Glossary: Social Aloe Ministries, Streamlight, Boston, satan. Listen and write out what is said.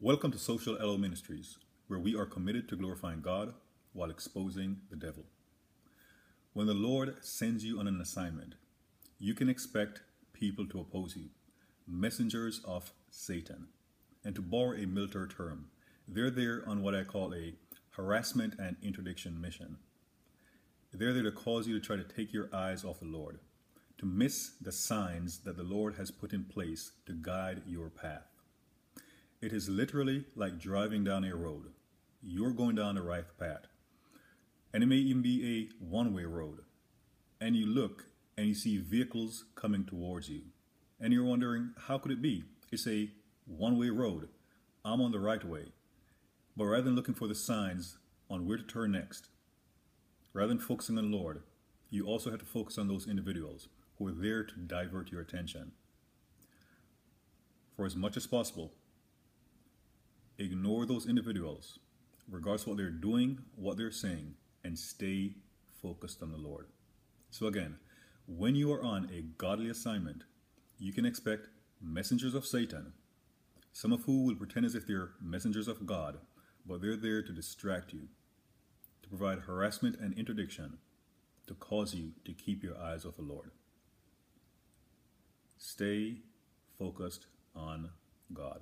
Welcome to Social Aloe Ministries, where we are committed to glorifying God while exposing the devil. When the Lord sends you on an assignment, you can expect people to oppose you, messengers of Satan. And to borrow a military term, they're there on what I call a harassment and interdiction mission. They're there to cause you to try to take your eyes off the Lord, to miss the signs that the Lord has put in place to guide your path. It is literally like driving down a road. You're going down the right path, and it may even be a one-way road. And you look and you see vehicles coming towards you, and you're wondering, how could it be? It's a one-way road. I'm on the right way. But rather than looking for the signs on where to turn next, rather than focusing on the Lord, you also have to focus on those individuals who are there to divert your attention. For as much as possible, ignore those individuals, regardless of what they're doing, what they're saying, and stay focused on the Lord. So again, when you are on a godly assignment, you can expect messengers of Satan, some of who will pretend as if they're messengers of God, but they're there to distract you, to provide harassment and interdiction, to cause you to keep your eyes off the Lord. Stay focused on God.